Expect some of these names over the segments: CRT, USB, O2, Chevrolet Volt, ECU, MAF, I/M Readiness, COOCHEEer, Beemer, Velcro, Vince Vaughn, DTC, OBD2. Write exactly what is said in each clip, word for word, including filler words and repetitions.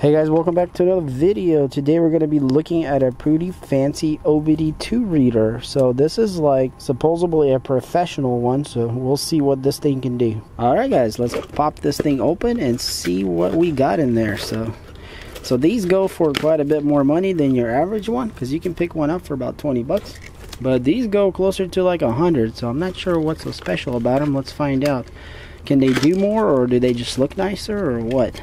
Hey guys, welcome back to another video. Today we're going to be looking at a pretty fancy O B D two reader. So this is like supposedly a professional one, so we'll see what this thing can do. Alright guys, let's pop this thing open and see what we got in there. So so these go for quite a bit more money than your average one, because you can pick one up for about twenty bucks. But these go closer to like a hundred, so I'm not sure what's so special about them. Let's find out. Can they do more, or do they just look nicer, or what?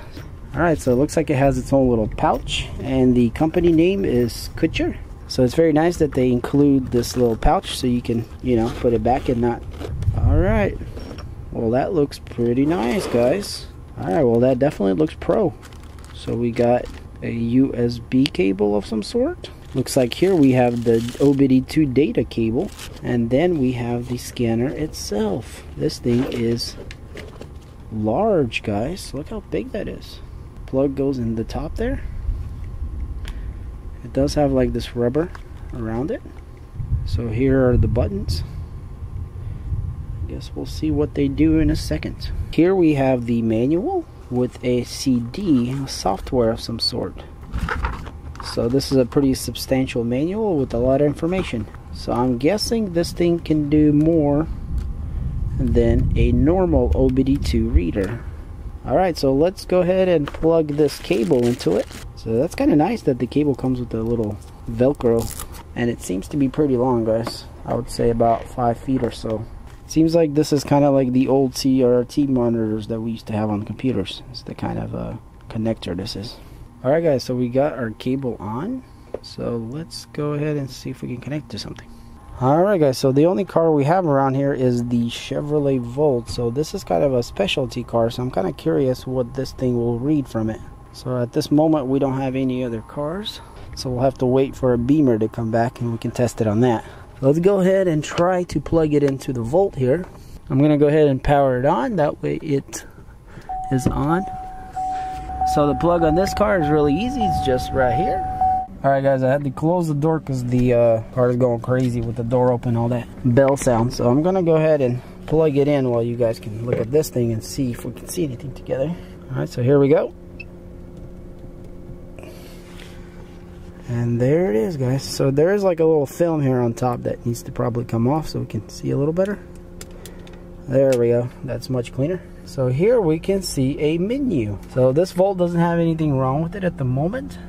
Alright, so it looks like it has its own little pouch, and the company name is COOCHEEer. So it's very nice that they include this little pouch so you can, you know, put it back and not... Alright, well that looks pretty nice, guys. Alright, well that definitely looks pro. So we got a U S B cable of some sort. Looks like here we have the O B D two data cable, and then we have the scanner itself. This thing is large, guys. Look how big that is. Plug goes in the top there. It does have like this rubber around it. So here are the buttons. I guess we'll see what they do in a second. Here we have the manual with a C D, software of some sort. So this is a pretty substantial manual with a lot of information. So I'm guessing this thing can do more than a normal O B D two reader. Alright, so let's go ahead and plug this cable into it. So that's kind of nice that the cable comes with a little Velcro. And it seems to be pretty long, guys. I would say about five feet or so. Seems like this is kind of like the old C R T monitors that we used to have on computers. It's the kind of uh, connector this is. Alright guys, so we got our cable on. So let's go ahead and see if we can connect to something. Alright guys, so the only car we have around here is the Chevrolet Volt. So this is kind of a specialty car, so I'm kind of curious what this thing will read from it. So at this moment we don't have any other cars, so we'll have to wait for a Beemer to come back and we can test it on that. Let's go ahead and try to plug it into the Volt here. I'm going to go ahead and power it on, that way it is on. So the plug on this car is really easy, it's just right here. Alright guys, I had to close the door because the uh, car is going crazy with the door open, all that bell sound. So I'm going to go ahead and plug it in while you guys can look at this thing and see if we can see anything together. Alright, so here we go. And there it is, guys. So there is like a little film here on top that needs to probably come off so we can see a little better. There we go. That's much cleaner. So here we can see a menu. So this Volt doesn't have anything wrong with it at the moment.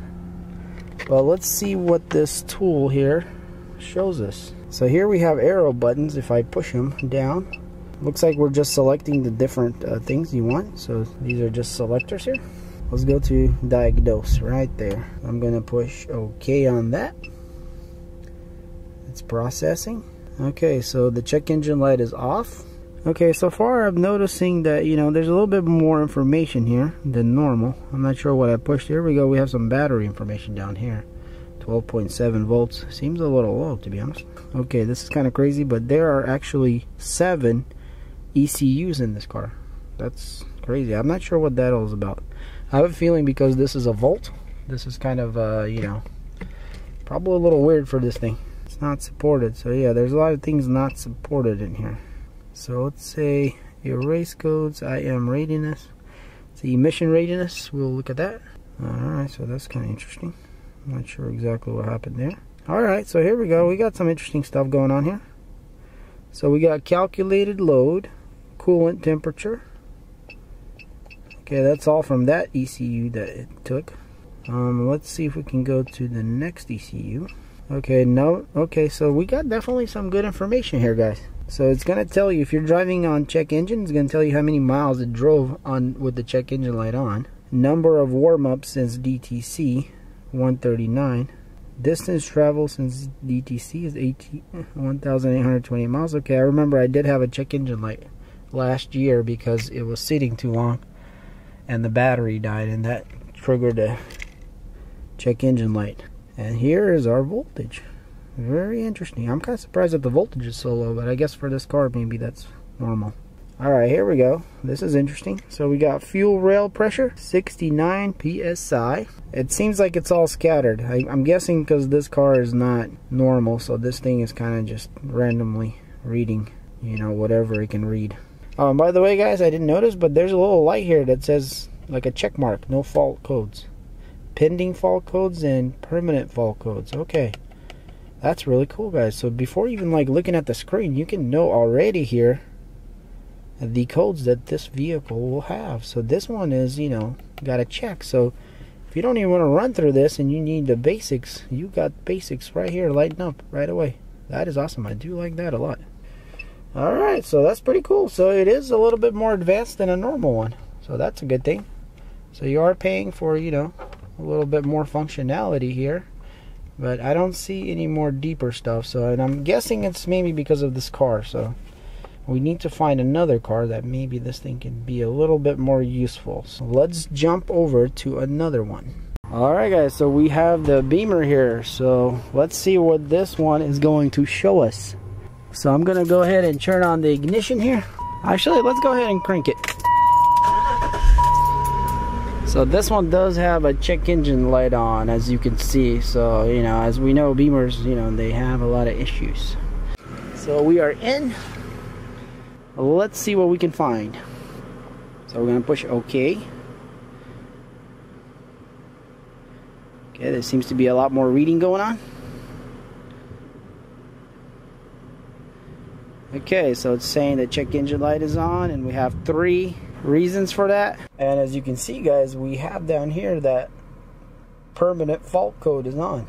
Well, let's see what this tool here shows us. So here we have arrow buttons. If I push them down, looks like we're just selecting the different uh, things you want. So these are just selectors here. Let's go to diagnose right there. I'm gonna push OK on that. It's processing. Okay, so the check engine light is off. Okay, so far I'm noticing that, you know, there's a little bit more information here than normal. I'm not sure what I pushed. Here we go, we have some battery information down here. twelve point seven volts. Seems a little low, to be honest. Okay, this is kind of crazy, but there are actually seven E C Us in this car. That's crazy. I'm not sure what that all is about. I have a feeling because this is a Volt, this is kind of, uh, you know, probably a little weird for this thing. It's not supported, so yeah, there's a lot of things not supported in here. So let's say erase codes, I M readiness, it's the emission readiness, we'll look at that. Alright, so that's kind of interesting. I'm not sure exactly what happened there. Alright, so here we go, we got some interesting stuff going on here. So we got calculated load, coolant temperature. Okay, that's all from that E C U that it took. Um, let's see if we can go to the next E C U. Okay, no, okay, so we got definitely some good information here, guys. So it's going to tell you, if you're driving on check engine, it's going to tell you how many miles it drove on with the check engine light on. Number of warm-ups since D T C, one thirty-nine. Distance traveled since D T C is eighteen, one thousand eight hundred twenty miles. Okay, I remember I did have a check engine light last year because it was sitting too long and the battery died, and that triggered a check engine light. And here is our voltage. Very interesting. I'm kind of surprised that the voltage is so low, but I guess for this car maybe that's normal. Alright, here we go. This is interesting. So we got fuel rail pressure, sixty-nine P S I. It seems like it's all scattered. I, I'm guessing because this car is not normal, so this thing is kind of just randomly reading, you know, whatever it can read. Um, by the way, guys, I didn't notice, but there's a little light here that says, like a check mark, no fault codes. pending fault codes and permanent fault codes. Okay, that's really cool, guys. So before even like looking at the screen, you can know already here the codes that this vehicle will have. So this one is, you know, gotta check. So if you don't even want to run through this and you need the basics, you got basics right here lighting up right away. That is awesome. I do like that a lot. All right, so that's pretty cool. So it is a little bit more advanced than a normal one, so that's a good thing. So you are paying for, you know, a little bit more functionality here, but I don't see any more deeper stuff. So, and I'm guessing it's maybe because of this car. So we need to find another car that maybe this thing can be a little bit more useful. So let's jump over to another one. All right, guys, so we have the Beemer here. So let's see what this one is going to show us. So I'm gonna go ahead and turn on the ignition here. Actually, let's go ahead and crank it. So this one does have a check engine light on, as you can see. So, you know, as we know, Beemers, you know, they have a lot of issues. So we are in. Let's see what we can find. So we're gonna push OK. Okay, there seems to be a lot more reading going on. Okay, so it's saying the check engine light is on, and we have three reasons for that. And as you can see, guys, we have down here that permanent fault code is on.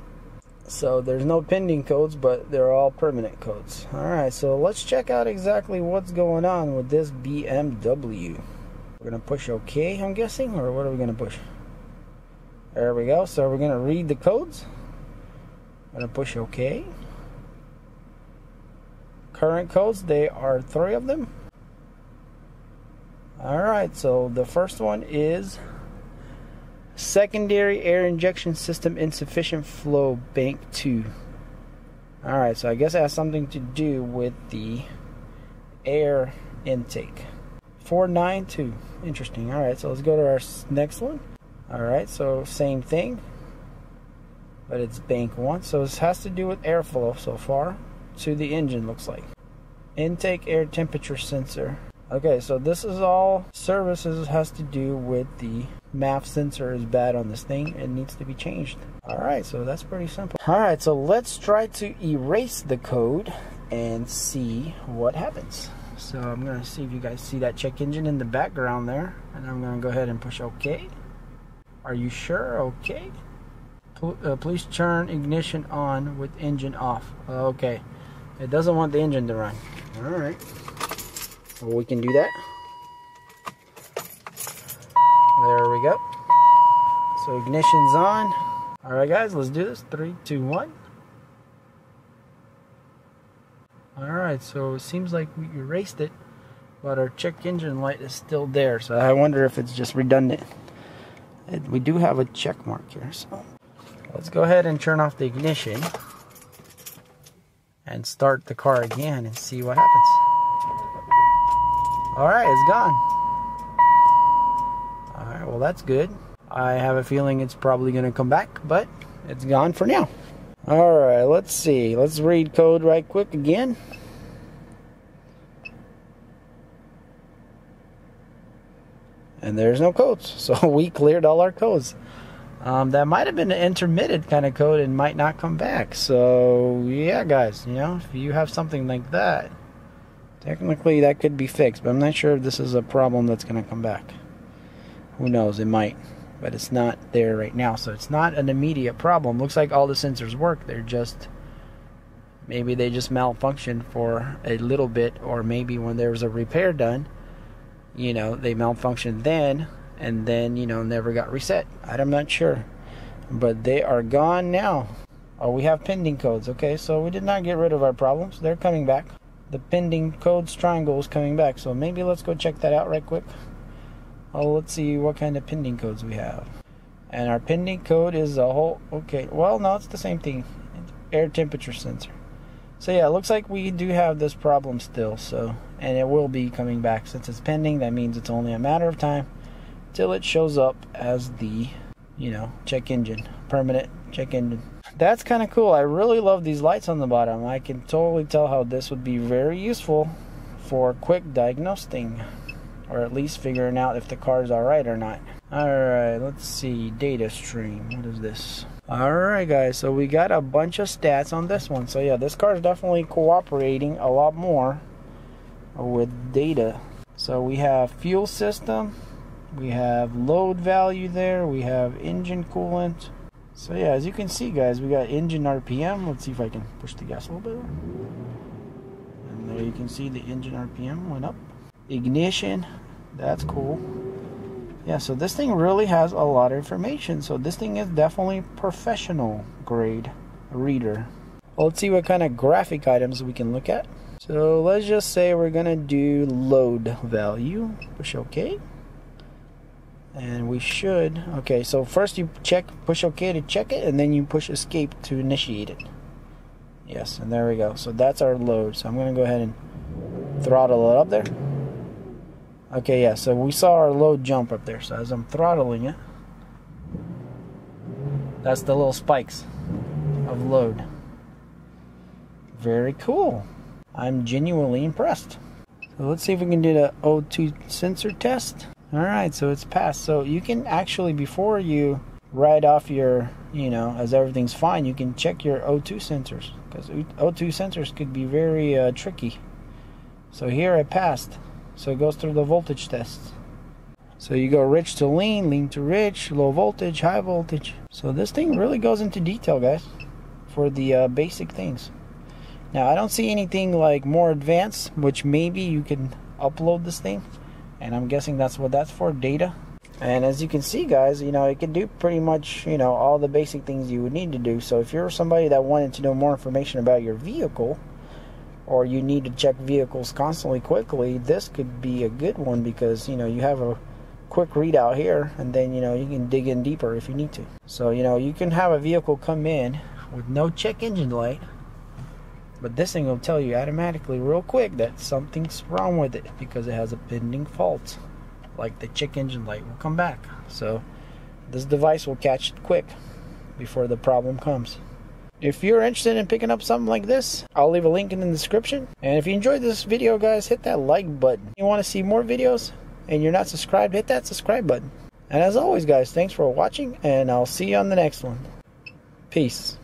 So there's no pending codes, but they're all permanent codes. All right, so let's check out exactly what's going on with this B M W. We're gonna push OK, I'm guessing, or what are we gonna push? There we go. So we're gonna read the codes. I'm gonna push OK. Current codes, they are three of them. All right, so the first one is secondary air injection system insufficient flow bank two. All right, so I guess it has something to do with the air intake. four ninety-two, interesting. All right, so let's go to our next one. All right, so same thing, but it's bank one. So this has to do with airflow so far to the engine, looks like. Intake air temperature sensor. Okay, so this is all services, has to do with the M A F sensor is bad on this thing. It needs to be changed. All right, so that's pretty simple. All right, so let's try to erase the code and see what happens. So I'm gonna see if you guys see that check engine in the background there, and I'm gonna go ahead and push OK. Are you sure? Okay. Pl uh, please turn ignition on with engine off. Okay. It doesn't want the engine to run. All right. Well, we can do that. There we go. So ignition's on. All right, guys, let's do this. Three, two, one. All right, so it seems like we erased it, but our check engine light is still there. So I wonder if it's just redundant. We do have a check mark here, so let's go ahead and turn off the ignition and start the car again and see what happens. All right, it's gone. All right, well, that's good. I have a feeling it's probably going to come back, but it's gone for now. All right, let's see. Let's read code right quick again. And there's no codes, so we cleared all our codes. Um, that might have been an intermittent kind of code and might not come back. So yeah, guys, you know, if you have something like that, technically that could be fixed, but I'm not sure if this is a problem that's going to come back. Who knows, it might, but it's not there right now, so it's not an immediate problem. Looks like all the sensors work, they're just, maybe they just malfunctioned for a little bit, or maybe when there was a repair done, you know, they malfunctioned then, and then, you know, never got reset. I'm not sure, but they are gone now. Oh, we have pending codes. Okay, so we did not get rid of our problems. They're coming back. The pending codes triangle is coming back, so maybe let's go check that out right quick. Oh, let's see what kind of pending codes we have. And our pending code is a whole, okay, well, no, it's the same thing. Air temperature sensor. So yeah, it looks like we do have this problem still, so, and it will be coming back. Since it's pending, that means it's only a matter of time till it shows up as the, you know, check engine, permanent check engine. That's kind of cool. I really love these lights on the bottom. I can totally tell how this would be very useful for quick diagnosing, or at least figuring out if the car's all right or not. Alright, let's see, data stream, what is this? Alright guys, so we got a bunch of stats on this one. So yeah, this car is definitely cooperating a lot more with data. So we have fuel system, we have load value there, we have engine coolant. So yeah, as you can see guys, we got engine R P M. Let's see if I can push the gas a little bit. And there you can see the engine R P M went up. Ignition, that's cool. Yeah, so this thing really has a lot of information. So this thing is definitely professional grade reader. Well, let's see what kind of graphic items we can look at. So let's just say we're gonna do load value, push okay. And we should, okay, so first you check, push okay to check it, and then you push escape to initiate it. Yes, and there we go. So that's our load. So I'm going to go ahead and throttle it up there. Okay, yeah, so we saw our load jump up there. So as I'm throttling it, that's the little spikes of load. Very cool. I'm genuinely impressed. So let's see if we can do the O two sensor test. Alright, so it's passed. So you can actually, before you write off your, you know, as everything's fine, you can check your O two sensors. Because O two sensors could be very uh, tricky. So here it passed. So it goes through the voltage test. So you go rich to lean, lean to rich, low voltage, high voltage. So this thing really goes into detail, guys, for the uh, basic things. Now, I don't see anything like more advanced, which maybe you can upload this thing. And I'm guessing that's what that's for, data. And as you can see, guys, you know, it can do pretty much, you know, all the basic things you would need to do. So if you're somebody that wanted to know more information about your vehicle, or you need to check vehicles constantly quickly, this could be a good one because, you know, you have a quick readout here, and then, you know, you can dig in deeper if you need to. So, you know, you can have a vehicle come in with no check engine light, but this thing will tell you automatically real quick that something's wrong with it because it has a pending fault. Like the check engine light will come back. So this device will catch it quick before the problem comes. If you're interested in picking up something like this, I'll leave a link in the description. And if you enjoyed this video, guys, hit that like button. If you want to see more videos and you're not subscribed, hit that subscribe button. And as always, guys, thanks for watching, and I'll see you on the next one. Peace.